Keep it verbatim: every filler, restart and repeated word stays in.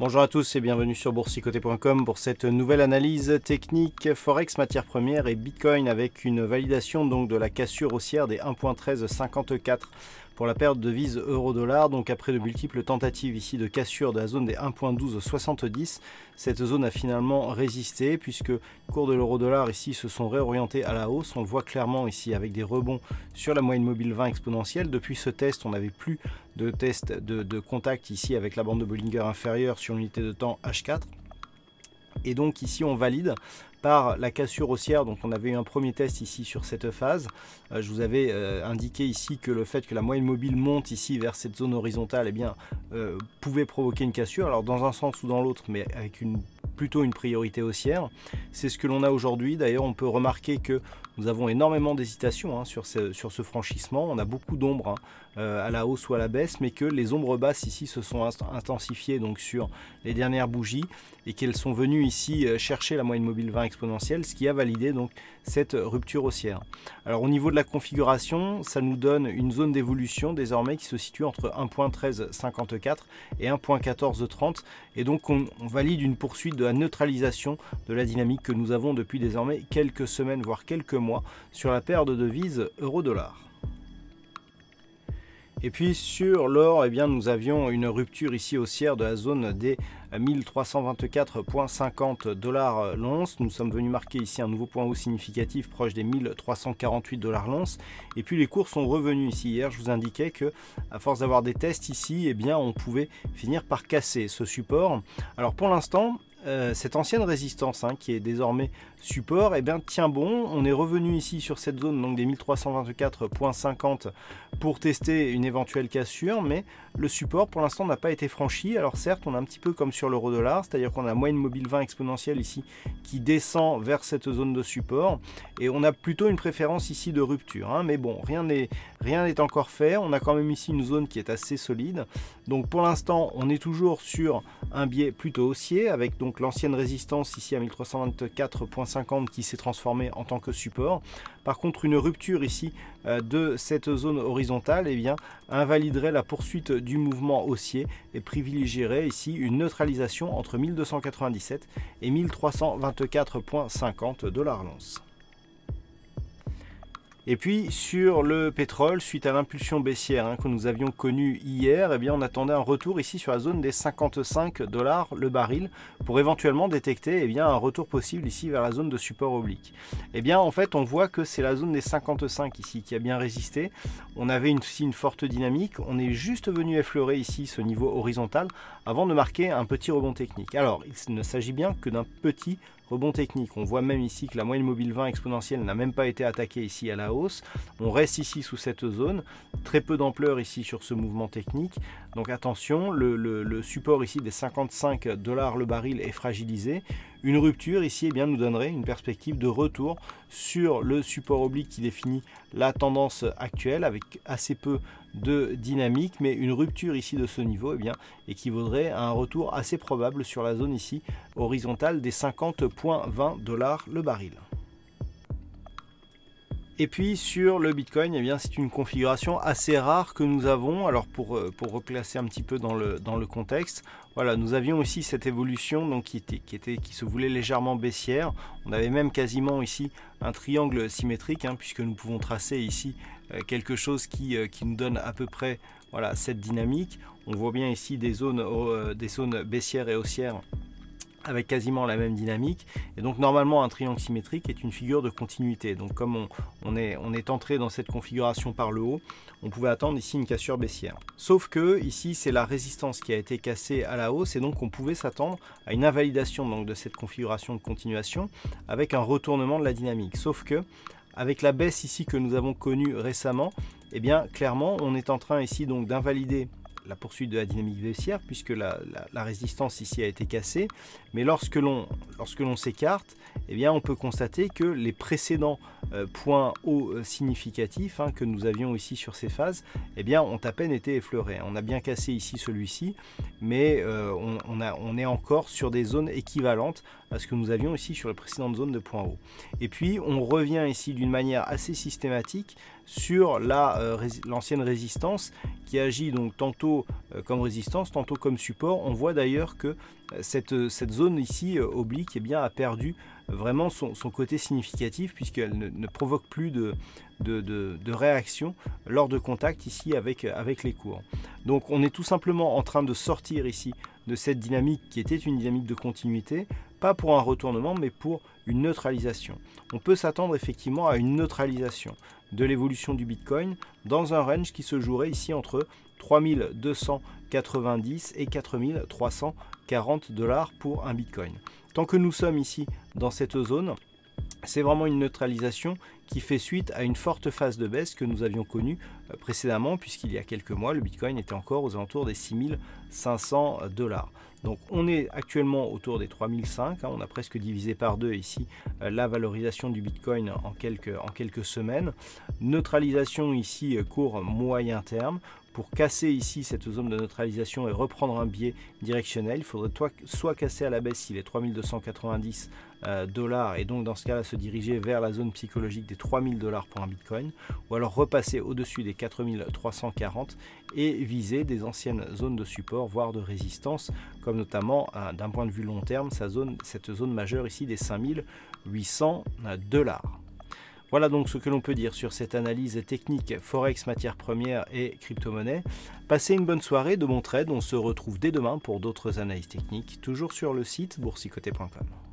Bonjour à tous et bienvenue sur boursicoter point com pour cette nouvelle analyse technique Forex, matières premières et Bitcoin, avec une validation donc de la cassure haussière des un virgule treize cinquante-quatre pour la paire de devises euro-dollar. Donc après de multiples tentatives ici de cassure de la zone des un virgule douze soixante-dix, cette zone a finalement résisté puisque les cours de l'euro-dollar ici se sont réorientés à la hausse. On le voit clairement ici avec des rebonds sur la moyenne mobile vingt exponentielle. Depuis ce test, on n'avait plus de test de, de contact ici avec la bande de Bollinger inférieure sur l'unité de temps H quatre. Et donc ici on valide par la cassure haussière. Donc on avait eu un premier test ici sur cette phase. Euh, je vous avais euh, indiqué ici que le fait que la moyenne mobile monte ici vers cette zone horizontale, eh bien, euh, pouvait provoquer une cassure. Alors dans un sens ou dans l'autre, mais avec une, plutôt une priorité haussière. C'est ce que l'on a aujourd'hui. D'ailleurs on peut remarquer que nous avons énormément d'hésitations hein, sur, ce, sur ce franchissement. On a beaucoup d'ombres hein, euh, à la hausse ou à la baisse, mais que les ombres basses ici se sont intensifiées donc sur les dernières bougies et qu'elles sont venues ici euh, chercher la moyenne mobile vingt exponentielle, ce qui a validé donc cette rupture haussière. Alors au niveau de la configuration, ça nous donne une zone d'évolution désormais qui se situe entre un virgule treize cinquante-quatre et un virgule quatorze trente, et donc on, on valide une poursuite de la neutralisation de la dynamique que nous avons depuis désormais quelques semaines, voire quelques mois Mois sur la paire de devises euro-dollar. Et puis sur l'or, eh bien nous avions une rupture ici haussière de la zone des mille trois cent vingt-quatre virgule cinquante dollars l'once. Nous sommes venus marquer ici un nouveau point haut significatif proche des mille trois cent quarante-huit dollars l'once. Et puis les cours sont revenus ici. Hier, je vous indiquais que à force d'avoir des tests ici, eh bien on pouvait finir par casser ce support. Alors pour l'instant, Euh, cette ancienne résistance hein, qui est désormais support, et eh bien tient bon. On est revenu ici sur cette zone donc des mille trois cent vingt-quatre virgule cinquante pour tester une éventuelle cassure, mais le support pour l'instant n'a pas été franchi. Alors certes, on a un petit peu comme sur l'euro dollar, c'est à dire qu'on a la moyenne mobile vingt exponentielle ici qui descend vers cette zone de support et on a plutôt une préférence ici de rupture hein. Mais bon, rien n'est rien n'est encore fait. On a quand même ici une zone qui est assez solide, donc pour l'instant on est toujours sur un biais plutôt haussier avec donc l'ancienne résistance ici à mille trois cent vingt-quatre virgule cinquante qui s'est transformée en tant que support. Par contre, une rupture ici euh, de cette zone horizontale, eh bien, invaliderait la poursuite du mouvement haussier et privilégierait ici une neutralisation entre mille deux cent quatre-vingt-dix-sept et mille trois cent vingt-quatre virgule cinquante dollars l'once. Et puis sur le pétrole, suite à l'impulsion baissière hein, que nous avions connue hier, eh bien, on attendait un retour ici sur la zone des cinquante-cinq dollars le baril pour éventuellement détecter eh bien, un retour possible ici vers la zone de support oblique. Eh bien, en fait, on voit que c'est la zone des cinquante-cinq ici qui a bien résisté. On avait ici une forte dynamique. On est juste venu effleurer ici ce niveau horizontal avant de marquer un petit rebond technique. Alors, il ne s'agit bien que d'un petit rebond technique. On voit même ici que la moyenne mobile vingt exponentielle n'a même pas été attaquée ici à la hausse. On reste ici sous cette zone, très peu d'ampleur ici sur ce mouvement technique. Donc attention, le, le, le support ici des cinquante-cinq dollars le baril est fragilisé. Une rupture ici eh bien, nous donnerait une perspective de retour sur le support oblique qui définit la tendance actuelle avec assez peu de dynamique, mais une rupture ici de ce niveau eh bien, équivaudrait à un retour assez probable sur la zone ici horizontale des cinquante virgule vingt dollars le baril. Et puis sur le Bitcoin, eh bien c'est une configuration assez rare que nous avons. Alors pour, pour reclasser un petit peu dans le, dans le contexte, voilà, nous avions aussi cette évolution donc, qui, était, qui, était, qui se voulait légèrement baissière. On avait même quasiment ici un triangle symétrique hein, puisque nous pouvons tracer ici euh, quelque chose qui, euh, qui nous donne à peu près voilà, cette dynamique. On voit bien ici des zones, euh, des zones baissières et haussières avec quasiment la même dynamique, et donc normalement un triangle symétrique est une figure de continuité. Donc comme on, on est, on est entré dans cette configuration par le haut, on pouvait attendre ici une cassure baissière. Sauf que ici c'est la résistance qui a été cassée à la hausse, et donc on pouvait s'attendre à une invalidation donc, de cette configuration de continuation avec un retournement de la dynamique. Sauf que avec la baisse ici que nous avons connue récemment, eh bien clairement on est en train ici donc d'invalider la poursuite de la dynamique baissière puisque la, la, la résistance ici a été cassée. Mais lorsque l'on lorsque l'on s'écarte, eh bien on peut constater que les précédents euh, points hauts euh, significatifs hein, que nous avions ici sur ces phases, eh bien ont à peine été effleurés. On a bien cassé ici celui-ci, mais euh, on, on, a, on est encore sur des zones équivalentes à ce que nous avions ici sur la précédente zone de points hauts. Et puis on revient ici d'une manière assez systématique sur la euh, l'ancienne résistance qui agit donc tantôt euh, comme résistance, tantôt comme support. On voit d'ailleurs que euh, cette, cette zone ici euh, oblique eh bien, a perdu vraiment son, son côté significatif puisqu'elle ne, ne provoque plus de, de, de, de réaction lors de contact ici avec, avec les cours. Donc on est tout simplement en train de sortir ici de cette dynamique qui était une dynamique de continuité, pas pour un retournement mais pour une neutralisation. On peut s'attendre effectivement à une neutralisation de l'évolution du Bitcoin dans un range qui se jouerait ici entre trois mille deux cent quatre-vingt-dix et quatre mille trois cent quarante dollars pour un Bitcoin. Tant que nous sommes ici dans cette zone, c'est vraiment une neutralisation qui fait suite à une forte phase de baisse que nous avions connue précédemment, puisqu'il y a quelques mois, le Bitcoin était encore aux alentours des six mille cinq cents dollars. Donc on est actuellement autour des trois mille cinq cents, on a presque divisé par deux ici la valorisation du Bitcoin en quelques, en quelques semaines. Neutralisation ici court moyen terme. Pour casser ici cette zone de neutralisation et reprendre un biais directionnel, il faudrait soit casser à la baisse s'il est trois mille deux cent quatre-vingt-dix dollars et donc dans ce cas-là se diriger vers la zone psychologique des trois mille dollars pour un Bitcoin, ou alors repasser au-dessus des quatre mille trois cent quarante et viser des anciennes zones de support voire de résistance, comme notamment d'un point de vue long terme sa zone, cette zone majeure ici des cinq mille huit cents dollars. Voilà donc ce que l'on peut dire sur cette analyse technique Forex, matières premières et crypto-monnaies. Passez une bonne soirée de bon trade, on se retrouve dès demain pour d'autres analyses techniques, toujours sur le site boursicoter point com.